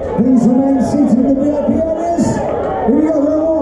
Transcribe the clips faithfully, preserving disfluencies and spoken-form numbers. These remain seated in the V I P areas. Here we go, one more.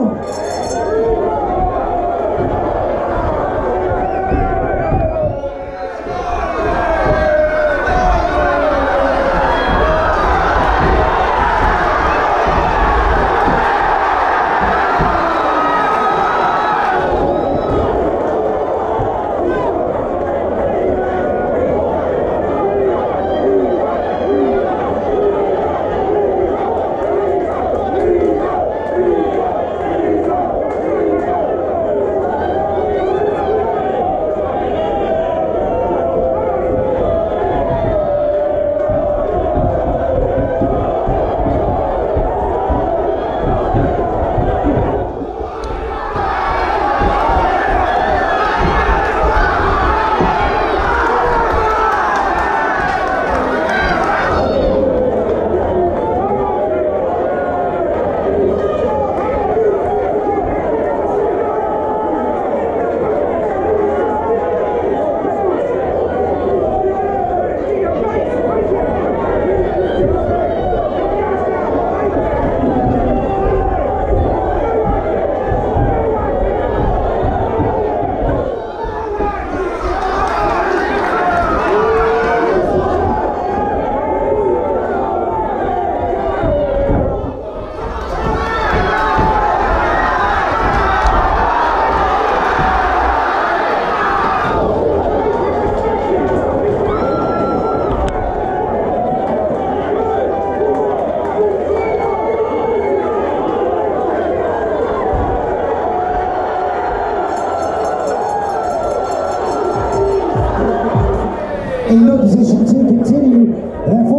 In no position to continue.